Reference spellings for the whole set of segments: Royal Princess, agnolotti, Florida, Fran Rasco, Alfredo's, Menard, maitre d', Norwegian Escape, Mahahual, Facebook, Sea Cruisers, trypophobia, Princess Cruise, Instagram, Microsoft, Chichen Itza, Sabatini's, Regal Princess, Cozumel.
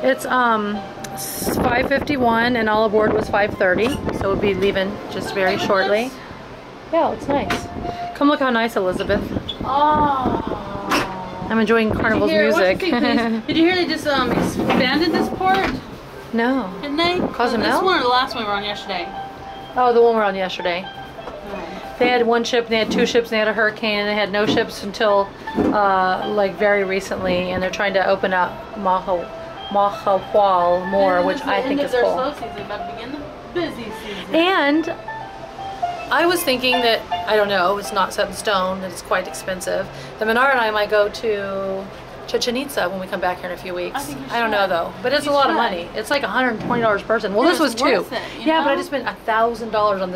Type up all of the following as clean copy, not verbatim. It's $5.51 and all aboard was $5.30, so we'll be leaving just very shortly. Yeah, it's nice. Come look how nice, Elizabeth. Oh. I'm enjoying Carnival's music. Did you hear they just expanded this port? No. Didn't they? Cozumel? This one or the last one we were on yesterday? Oh, the one we were on yesterday. Oh. They had one ship, and they had two ships, and they had a hurricane, and they had no ships until like very recently, and they're trying to open up Mahahual more, which I think is cool. Slow season, but begin the busy season. And I was thinking that, I don't know, it's not set in stone, that it's quite expensive. The Menard and I might go to Chichen Itza when we come back here in a few weeks. I don't know though, but it's a lot of money. It's like $120 a person. Well, this was two. Yeah, but I just spent $1,000 on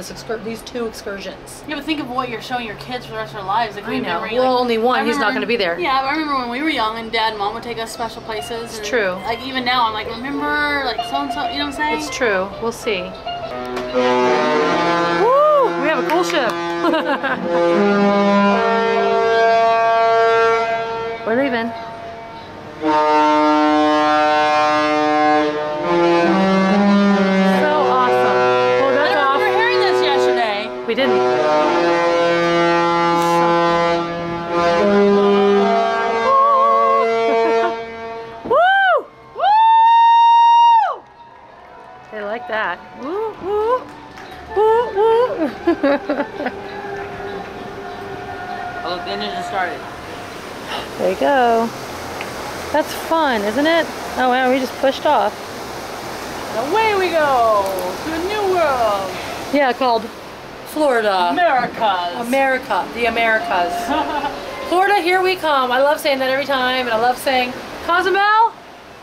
these two excursions. Yeah, but think of what you're showing your kids for the rest of their lives. I know. Well, only one. He's not going to be there. Yeah, but I remember when we were young and Dad and Mom would take us special places. It's true. Like even now, I'm like, remember, like so and so. You know what I'm saying? It's true. We'll see. We have a cool ship. We're leaving. So awesome. Well, that's off. We were hearing this yesterday. We didn't. Woo! Woo! They like that. Woo! Woo! Woo, woo. Oh, the engine just started. There you go. That's fun, isn't it? Oh wow, we just pushed off. And away we go to a new world. Yeah, called Florida. Americas. America. The Americas. Florida, here we come. I love saying that every time, and I love saying, Cozumel,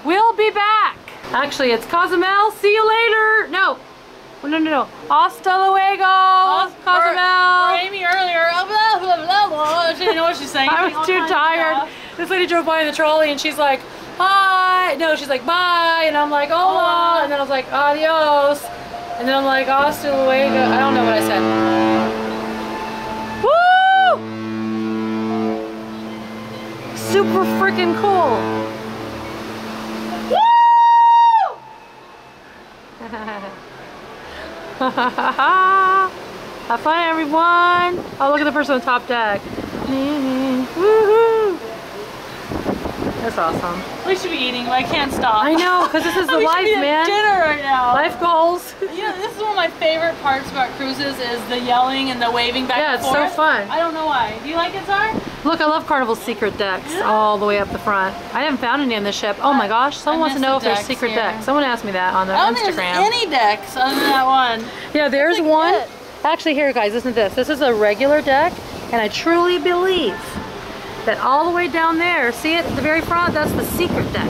we'll be back. Actually, it's Cozumel, see you later. No. No. Hasta luego, Cozumel. For Amy earlier, blah, blah, blah, blah. She didn't know what she's saying. I was too tired. This lady drove by in the trolley and she's like, hi. No, she's like, bye. And I'm like, hola. And then I was like, adios. And then I'm like, hasta luego. I don't know what I said. Woo! Super freaking cool. Woo! Have fun, everyone. Oh, look at the person on the top deck. Woohoo! That's awesome. We should be eating, but I can't stop. I know, because this is the life, man. We should be at dinner right now. Life goals. Yeah, this is one of my favorite parts about cruises is the yelling and the waving back and forth. Yeah, it's so fun. I don't know why. Do you like it, Zara? Look, I love Carnival's secret decks all the way up the front. I haven't found any on this ship. Oh my gosh, someone wants to know if there's secret decks. Someone asked me that on their Instagram. I don't think there's any decks other than that one. Yeah, there's one. It. Actually, here guys, listen to this. This is a regular deck, and I truly believe that all the way down there, see it at the very front? That's the secret deck.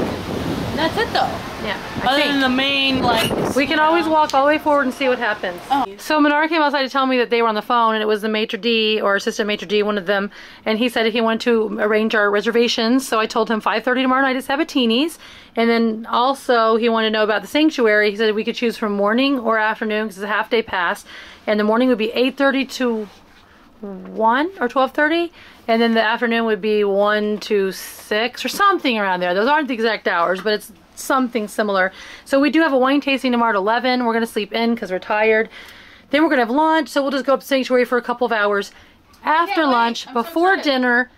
That's it though. Yeah. Other than the main, like. We can always walk all the way forward and see what happens. Oh. So Menard came outside to tell me that they were on the phone, and it was the maitre d' or assistant maitre d', one of them, and he said he wanted to arrange our reservations. So I told him 5:30 tomorrow night at Sabatini's, and then also he wanted to know about the sanctuary. He said we could choose from morning or afternoon because it's a half day pass, and the morning would be 8:30 to 1 or 12:30, and then the afternoon would be 1 to 6 or something around there. Those aren't the exact hours, but it's something similar. So we do have a wine tasting tomorrow at 11. We're going to sleep in because we're tired. Then we're going to have lunch, so we'll just go up to Sanctuary for a couple of hours after lunch, before dinner.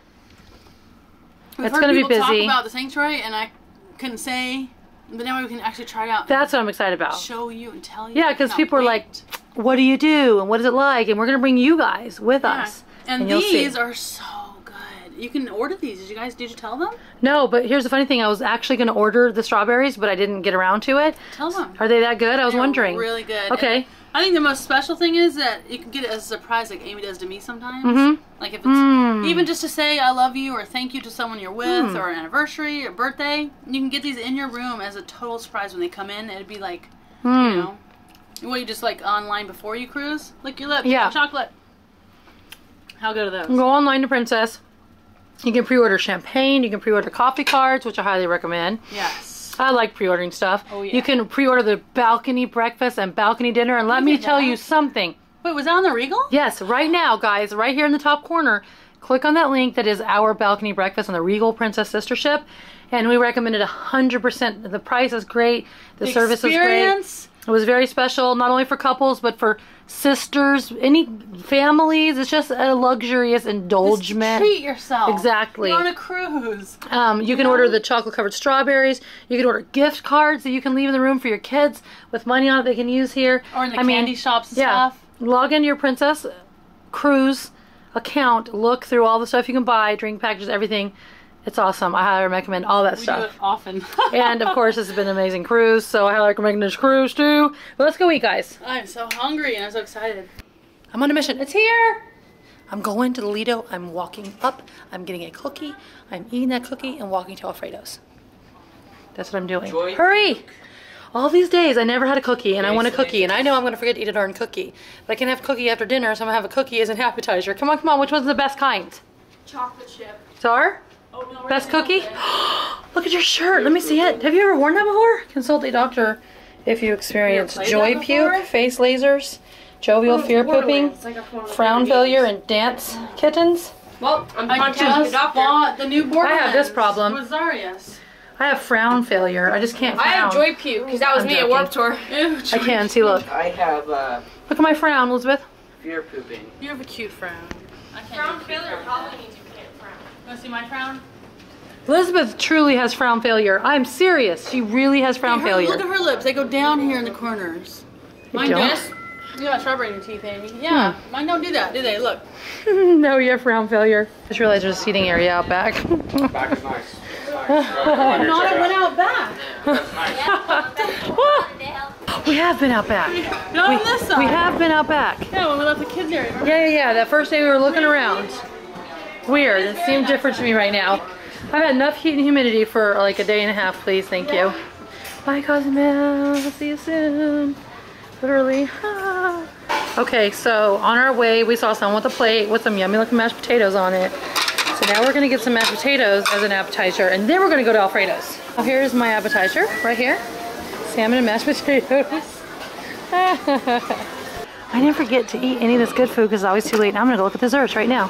It's going to be busy. We've heard people talk about the Sanctuary, and I couldn't say, but now we can actually try it out. That's what I'm excited about. Show you and tell you. Yeah, because people are like, what do you do and what is it like, and we're going to bring you guys with us, and these are so good. You can order these. Did you tell them? No, but here's the funny thing, I was actually going to order the strawberries, but I didn't get around to it. Tell them. Are they that good? I was wondering. Really good. Okay. And I think the most special thing is that you can get it as a surprise, like Amy does to me sometimes. Like if it's even just to say I love you or thank you to someone you're with, or an anniversary or birthday, you can get these in your room as a total surprise when they come in. It'd be like, you know, what, you just like online before you cruise? Lick your lips. Yeah. Chocolate. How good are those? Go online to Princess. You can pre-order champagne. You can pre-order coffee cards, which I highly recommend. Yes. I like pre-ordering stuff. Oh, yeah. You can pre-order the balcony breakfast and balcony dinner. And let me tell you something. Wait, was that on the Regal? Yes. Right now, guys, right here in the top corner, Click on that link that is our balcony breakfast on the Regal Princess sister ship, and we recommend it 100%. The price is great, the service is great. It was very special, not only for couples, but for sisters, any families. It's just a luxurious indulgence. Treat yourself. Exactly. You're on a cruise. You can order the chocolate-covered strawberries. You can order gift cards that you can leave in the room for your kids with money on it they can use here. Or in the candy shops and stuff. Log into your Princess Cruise account. Look through all the stuff you can buy, drink packages, everything. It's awesome. I highly recommend all that stuff. We do it often. And of course, this has been an amazing cruise, so I highly recommend this cruise too. But let's go eat, guys. I'm so hungry and I'm so excited. I'm on a mission. It's here. I'm going to the Lido. I'm walking up. I'm getting a cookie. I'm eating that cookie and walking to Alfredo's. That's what I'm doing. Enjoy. Hurry! All these days, I never had a cookie, and I want a cookie, and I know I'm going to forget to eat a darn cookie. But I can't have cookie after dinner, so I'm going to have a cookie as an appetizer. Come on, come on. Which one's the best kind? Chocolate chip. Star? Oh, no, best cookie? Look at your shirt. Let me see it. Have you ever worn that before? Consult a doctor if you experience joy puke, face lasers, jovial fear pooping, frown failure, and dance kittens. Well, I'm contacting the doctor. The new I have this problem. I have frown failure. I just can't frown. I have joy puke because that was me at Warped Tour. I can see. Look. I have. Look at my frown, Elizabeth. Fear pooping. You have a cute frown. I can't. Frown failure probably means you can't frown. Want to see my frown? Elizabeth truly has frown failher. I'm serious. She really has frown failure. Look at her lips. They go down here in the corners. Mine does. You got strawberry in your teeth, Amy. Yeah. Hmm. Mine don't do that, do they? Look. No, you have frown failure. I just realized there's a seating area out back. Back is nice. Not I went out back. We have been out back. Not on this side. We have been out back. Yeah, when we left the kids area. Yeah. That first day we were looking around. Weird. It seemed different to me right now. I've had enough heat and humidity for like a day and a half, please. Thank you. Bye, Cozumel. See you soon. Literally. Ah. Okay, so on our way, we saw someone with a plate with some yummy looking mashed potatoes on it. So now we're going to get some mashed potatoes as an appetizer, and then we're going to go to Alfredo's. Now here's my appetizer right here. Salmon and mashed potatoes. I never get to eat any of this good food because it's always too late, and I'm going to go look at desserts right now.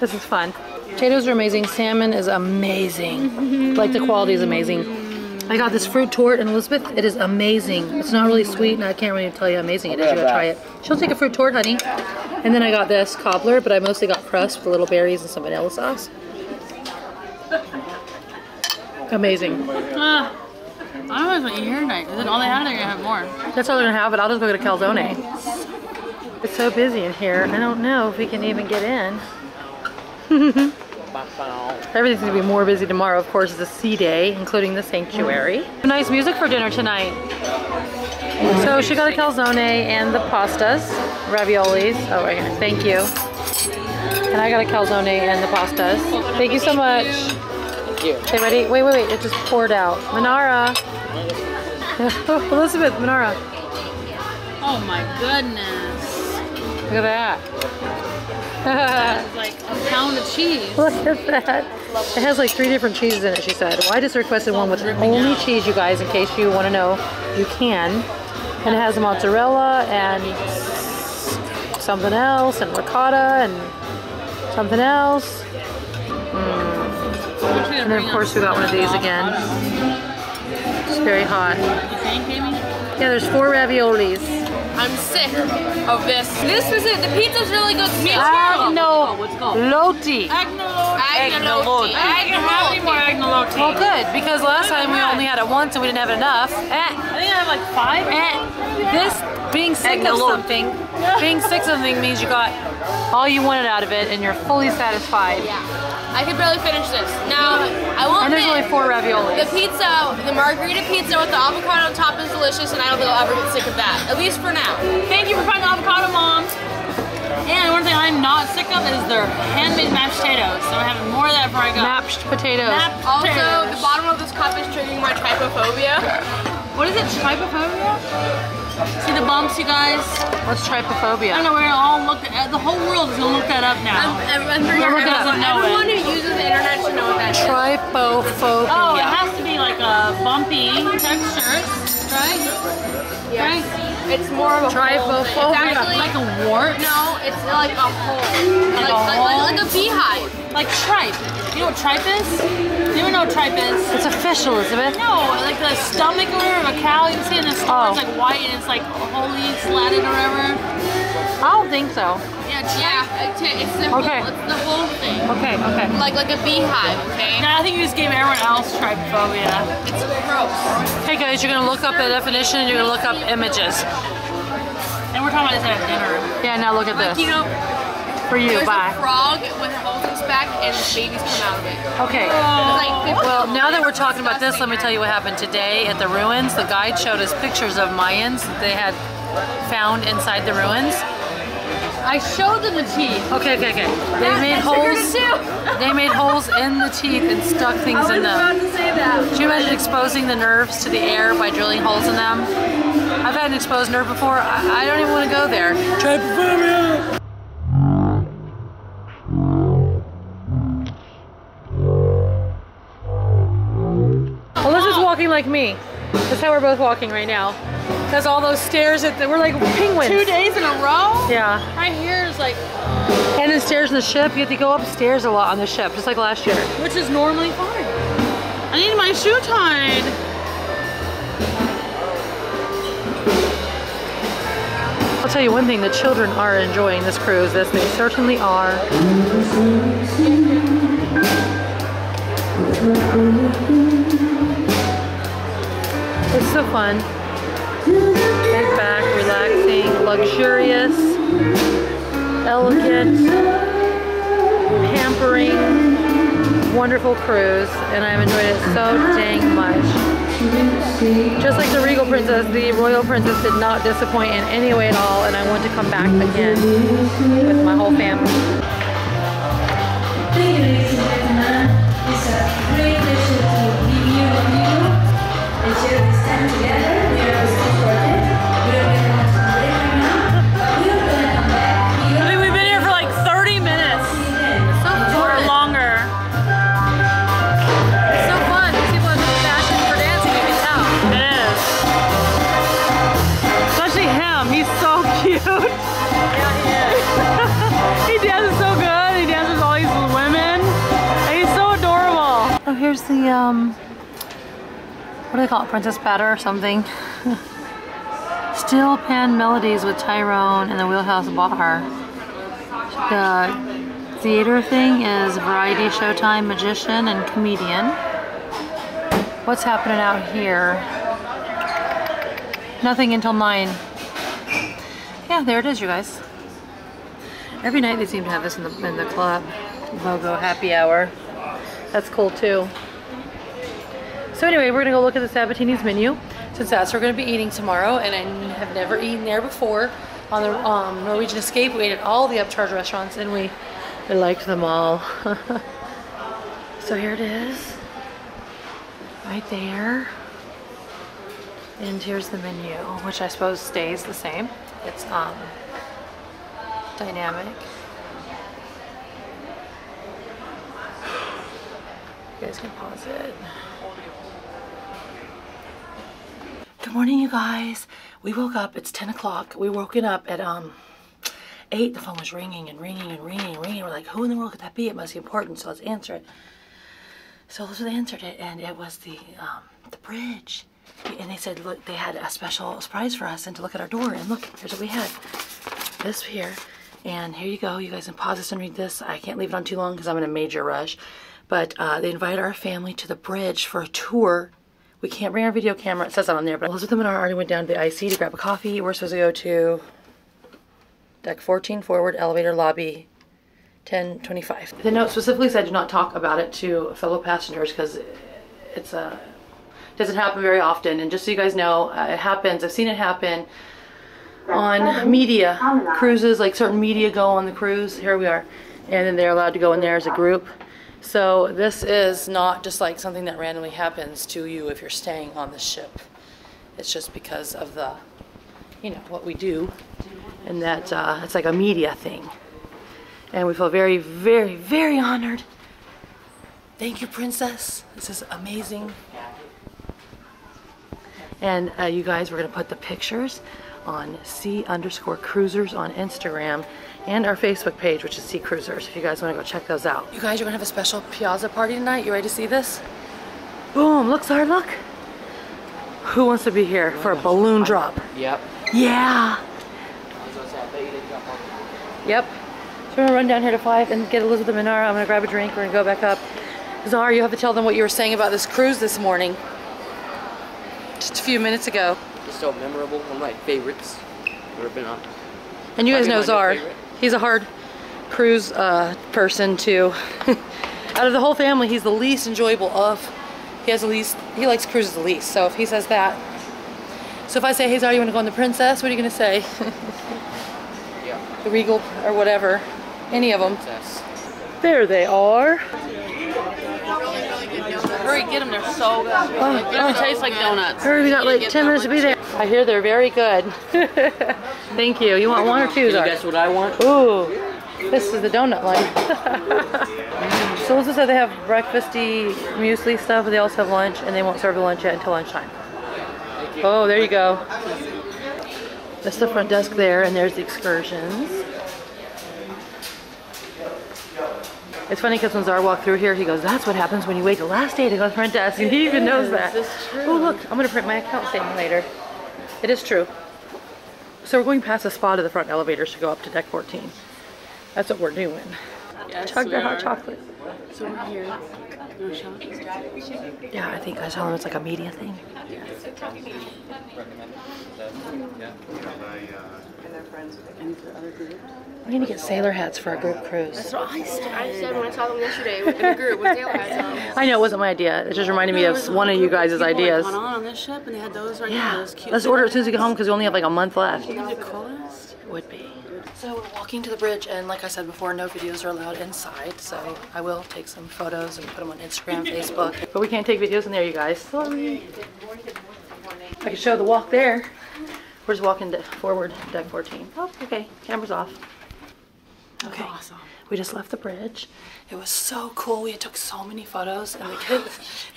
This is fun. Potatoes are amazing. Salmon is amazing. Like, the quality is amazing. I got this fruit tort, and Elizabeth, it is amazing. It's not really sweet, and I can't really tell you how amazing it is. You gotta try it. She'll take a fruit tort, honey. And then I got this cobbler, but I mostly got crust with little berries and some vanilla sauce. Amazing. I don't know what you hear tonight. Is it all they have, or are you gonna have more? That's all they're gonna have, but I'll just go get a calzone. It's so busy in here. I don't know if we can even get in. Everything's gonna be more busy tomorrow, of course. It's a sea day, including the sanctuary. Nice music for dinner tonight. So she got a calzone and the pastas, raviolis. Oh, right here. Thank you. And I got a calzone and the pastas. Thank you so much. Thank you. Okay, ready? Wait, wait, wait. It just poured out. Manara. Elizabeth, Manara. Oh my goodness. Look at that. That is like a pound of cheese. Look at that. It has like 3 different cheeses in it, she said. Well, I just requested one with only cheese, you guys, in case you want to know. You can. And it has mozzarella and something else, and ricotta and something else. And then, of course, we got one of these again. It's very hot. Yeah, there's 4 raviolis. I'm sick of this. This is it. The pizza's really good. Me too. Agnolotti. Agnolotti. Agnolotti. Well, good, because last time we only had it once and we didn't have it enough. I think I have like 5. This being sick of something, being sick of something means you got all you wanted out of it and you're fully satisfied. Yeah. I could barely finish this. Now, I will admit, and there's only 4 raviolis. The pizza, the margarita pizza with the avocado on top is delicious, and I don't think I'll ever get sick of that. At least for now. Thank you for finding the avocado, Mom. And one thing I'm not sick of is their handmade mashed potatoes. So I'm having more of that before I go. Mashed potatoes. Also, the bottom of this cup is triggering my trypophobia. What is it? Trypophobia? See the bumps, you guys? What's trypophobia? I don't know. We're gonna all look at, the whole world is gonna look that up now. Everyone who uses the internet should know what that is. Trypophobia. Oh, it has to be like a bumpy texture, right? Yes. Right? It's more of a hole. It's actually like a wart? No, it's like a hole. Like a beehive. Like tripe. You know what tripe is? You don't know what tripe is? It's a fish, Elizabeth. No, like the stomach or whatever of a cow. You can see it in the store. Oh. It's like white and it's like wholly slatted or whatever. I don't think so. Yeah, it's the whole, it's the whole thing. Okay. Like a beehive, okay? No, I think you just gave everyone else trypophobia. It's gross. Hey guys, you're gonna look up the definition and you're gonna look up images. And we're talking about this at dinner. Yeah, now look at this. You know, for you, bye. There's a frog with holes in its back and the babies come out of it. Okay. Well, now that we're talking about this, let me tell you what happened today at the ruins. The guide showed us pictures of Mayans that they had found inside the ruins. I showed them the teeth. Okay. They made holes in the teeth and stuck things in them. I was about to say that. Could you imagine exposing the nerves to the air by drilling holes in them? I've had an exposed nerve before. I don't even want to go there. Trypophobia! Elizabeth's walking like me. That's how we're both walking right now. Because all those stairs that we're like penguins. 2 days in a row? Yeah. Right here is like. And the stairs in the ship, you have to go upstairs a lot on the ship, just like last year. Which is normally fine. I need my shoe tied. I'll tell you one thing, the children are enjoying this cruise, as they certainly are. It's so fun. Laid back, relaxing, luxurious, elegant, pampering, wonderful cruise, and I've enjoyed it so dang much. Just like the Regal Princess, the Royal Princess did not disappoint in any way at all, and I want to come back again with my whole family. Here's the, what do they call it, Princess Batter or something. Still pan melodies with Tyrone and the Wheelhouse Bar. The theater thing is variety showtime, magician, and comedian. What's happening out here? Nothing until 9. Yeah, there it is, you guys. Every night they seem to have this in the club. Logo happy hour. That's cool too. So anyway, we're gonna go look at the Sabatini's menu, since that's what we're gonna be eating tomorrow, and I have never eaten there before. On the Norwegian Escape, we ate at all the upcharge restaurants, and we liked them all. So here it is, right there. And here's the menu, which I suppose stays the same. It's dynamic. You guys can pause it. Good morning, you guys. We woke up. It's 10 o'clock. We woken up at 8. The phone was ringing and ringing and ringing and ringing. We're like, who in the world could that be? It must be important, so let's answer it. So Elizabeth answered it, and it was the bridge. And they said, look, they had a special surprise for us, and to look at our door. And look, here's what we had. This here. And here you go. You guys can pause this and read this. I can't leave it on too long because I'm in a major rush. But they invited our family to the bridge for a tour. We can't bring our video camera. It says that on there, but Elizabeth and I already went down to the IC to grab a coffee. We're supposed to go to deck 14 forward, elevator lobby 1025. The note specifically said do not talk about it to fellow passengers because it's it doesn't happen very often. And just so you guys know, it happens. I've seen it happen on media cruises, like certain media go on the cruise. Here we are. And then they're allowed to go in there as a group. So this is not just like something that randomly happens to you if you're staying on the ship. It's just because of the, you know, what we do, and that it's like a media thing. And we feel very, very, very honored. Thank you, Princess. This is amazing. And you guys, we're going to put the pictures on Sea_Cruisers on Instagram and our Facebook page, which is Sea Cruisers, if you guys want to go check those out. You guys, you're going to have a special piazza party tonight. You ready to see this? Boom, looks our luck. Who wants to be here for a balloon drop? Yep. Yeah. Yep. So we're going to run down here to 5 and get Elizabeth and Minara. I'm going to grab a drink. We're going to go back up. Zara, you have to tell them what you were saying about this cruise this morning. Just a few minutes ago. It's so memorable. One of my favorites I've ever been on. And you guys know Zara. He's a hard cruise person too. Out of the whole family, he's the least enjoyable of. He has the least. He likes cruises the least. So if he says that. So if I say, hey Zara, you want to go on the Princess? What are you going to say? Yeah. The Regal or whatever. Any of them. Princess. There they are. Hurry, get them, they're so good. It doesn't taste like donuts. Hurry, we got like 10 minutes to be there. I hear they're very good. Thank you. You want one or two, Zara? Guess what I want? Ooh, this is the donut line. So Lisa said they have breakfasty muesli stuff, but they also have lunch, and they won't serve the lunch yet until lunchtime. Oh, there you go. That's the front desk there, and there's the excursions. It's funny because when Zara walked through here, he goes, that's what happens when you wait the last day to go to the front desk, and he even knows that. Oh, look, I'm going to print my account statement later. It is true. So we're going past the spa to the front elevators to go up to deck 14. That's what we're doing. Yes, chug their hot chocolate. So we're here. No shots. Yeah, I think I saw them. It's like a media thing. Yes. And for other groups. We need to get sailor hats for our group cruise. That's what I said. When I saw them yesterday in the group with sailor hats on. I know it wasn't my idea. It just reminded me of one of you guys' ideas. On this ship, and they had those right now. Those cute. Let's order it as soon as we get home because we only have like a month left. The coolest would be. So we're walking to the bridge, and like I said before, no videos are allowed inside, so I will take some photos and put them on Instagram, Facebook. But we can't take videos in there, you guys. Sorry. I can show the walk there. We're just walking forward, deck 14. Oh, okay. Camera's off. Okay. Awesome. We just left the bridge. It was so cool. We took so many photos, and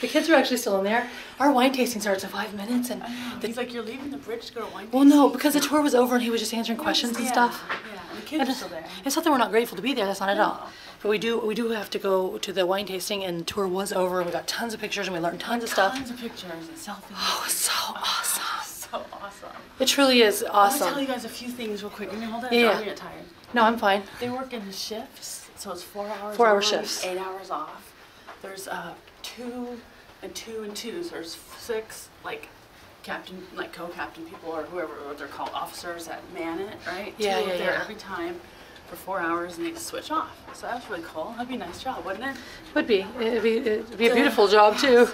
the kids are actually still in there. Our wine tasting starts in 5 minutes, and he's like, "You're leaving the bridge to go to wine tasting." Well, no, because the tour was over, and he was just answering questions and stuff. Yeah, and the kids are still there. It's not that we're not grateful to be there. That's not at all. But we do have to go to the wine tasting, and the tour was over, and we got tons of pictures, and we learned tons of stuff. Tons of pictures and selfies. Oh, so awesome! So awesome. It truly is awesome. I'll tell you guys a few things real quick. Can you hold that? Yeah. I get tired. No, I'm fine. They work in shifts, so it's 4 hours. 4 hour shifts. 8 hours off. There's 2 and 2 and 2s. There's 6 like captain, like co-captain people or whoever what they're called, officers that man it, right? Yeah, yeah, there every time for 4 hours, and they switch off. So that was really cool. That'd be a nice job, wouldn't it? Would be. It'd be a beautiful job too.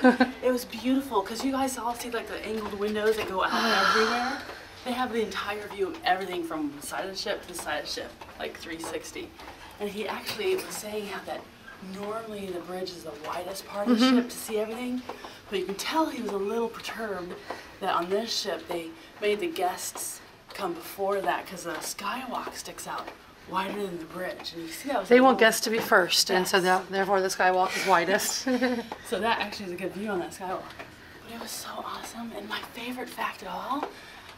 It was beautiful because you guys all see like the angled windows that go out everywhere. They have the entire view of everything from the side of the ship to the side of the ship, like 360. And he actually was saying how that normally the bridge is the widest part of the ship to see everything, but you can tell he was a little perturbed that on this ship they made the guests come before that because the skywalk sticks out wider than the bridge. And you see that was they want guests to be first, and so therefore the skywalk is widest. So that actually is a good view on that skywalk. But it was so awesome, and my favorite fact of all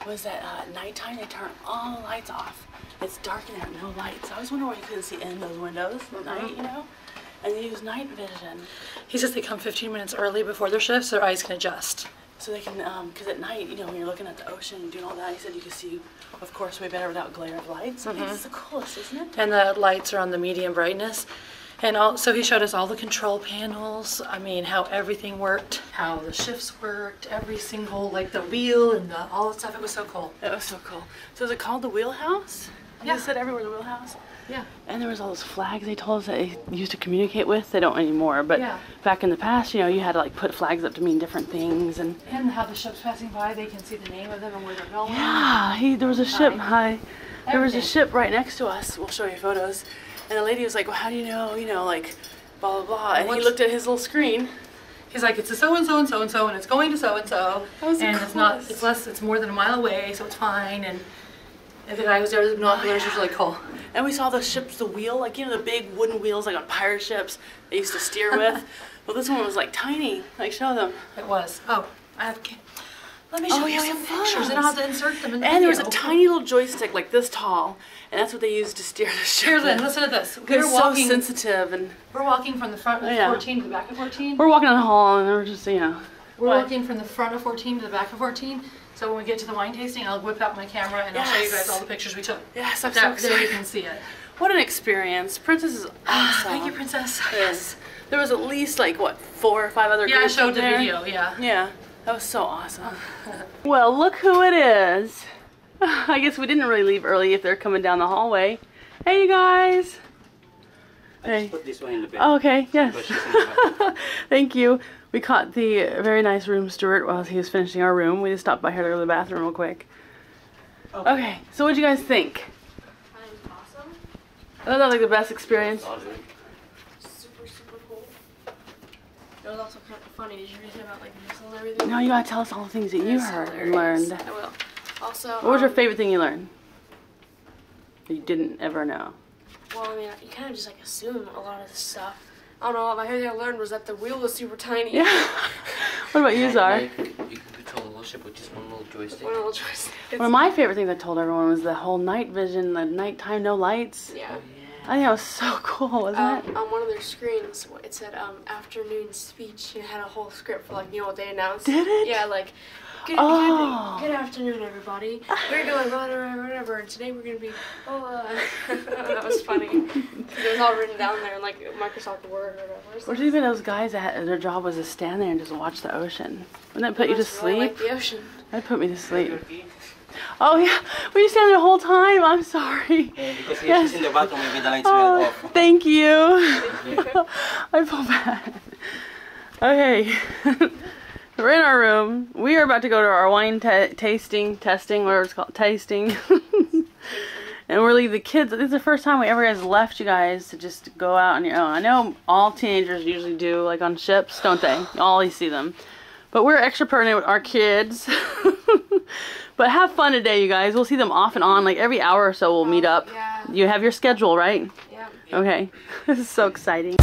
was that at nighttime they turn all the lights off. It's dark in there, no lights. I was wondering why you couldn't see in those windows at night, you know? And they use night vision. He says they come 15 minutes early before their shift so their eyes can adjust. So they can, because at night, you know, when you're looking at the ocean and doing all that, he said you can see, of course, way better without glare of lights. It's the coolest, isn't it? And the lights are on the medium brightness. And so he showed us all the control panels. I mean, how everything worked, how the shifts worked, every single, like the wheel and all that stuff. It was so cool. It was so cool. So is it called the wheelhouse? Yeah. They said everywhere the wheelhouse. Yeah. And there was all those flags they told us that they used to communicate with. They don't anymore, but back in the past, you know, you had to like put flags up to mean different things. And how the ship's passing by, they can see the name of them and where they're going. Yeah, there was a ship. There was a ship right next to us. We'll show you photos. And the lady was like, well, how do you know, like, blah, blah, blah. And he looked at his little screen. He's like, it's a so-and-so and so-and-so, and it's going to so-and-so. And it's more than a mile away, so it's fine. And the guy was there with binoculars, was really cool. And we saw the ships, the wheel, like, you know, the big wooden wheels, like on pirate ships they used to steer with. Well, this one was, like, tiny. Like, show them. It was. Oh, I have Let me show you some pictures, and I'll have to insert them in the video. And there was a tiny little joystick like this tall, and that's what they used to steer the ship. Here's it. Listen to this. We're walking, so sensitive, and we're walking from the front of 14 to the back of 14. We're walking on the hall, and we're just, you know. We're walking from the front of 14 to the back of 14. So when we get to the wine tasting, I'll whip out my camera and I'll show you guys all the pictures we took. Yes, I'm so excited. There you can see it. What an experience. Princess is awesome. Thank you, Princess. Yes. There was at least like, what, 4 or 5 other groups. Yeah, I showed the video, yeah. That was so awesome. Well, look who it is. I guess we didn't really leave early if they're coming down the hallway. Hey, you guys. I just put this one in the bed. Oh, okay, yes. Thank you. We caught the very nice room steward while he was finishing our room. We just stopped by here to go to the bathroom real quick. Okay, so what'd you guys think? That was awesome. I thought that was like the best experience. Super, super cool. It was also kind of funny. Did you read about like missiles and everything? No, you gotta tell us all the things that you heard and learned. I will. Also, what was your favorite thing you learned? That you didn't ever know? Well, I mean, you kind of just like assume a lot of this stuff. I don't know, my favorite thing I learned was that the wheel was super tiny. Yeah. What about you, Zara? You can control the whole ship with just one little joystick. One little joystick. One of my favorite things I told everyone was the whole night vision, the nighttime, no lights. Yeah. Oh, yeah. I think that was so cool, wasn't it? On one of their screens, it said afternoon speech. It had a whole script for, like, you know what they announced. Did it? Yeah, like, good afternoon, everybody. We're doing whatever, and today we're going to be, that was funny. It was all written down there in, like, Microsoft Word or whatever. Or even those guys that their job was to stand there and just watch the ocean. Wouldn't that put you to sleep? Like the ocean. That put me to sleep. Oh, yeah. Were you standing the whole time? I'm sorry. Yeah, because yes. She's in the bathroom, maybe the lights went off. Thank you. I feel bad. Okay. We're in our room. We are about to go to our wine tasting, whatever it's called, tasting. And we're leaving the kids. This is the first time we ever guys left you guys to just go out on your own. I know all teenagers usually do, like on ships, don't they? You always see them. But we're extra pertinent with our kids. But have fun today, you guys. We'll see them off and on, like every hour or so we'll meet up. Yeah. You have your schedule, right? Yeah. Okay. This is so exciting.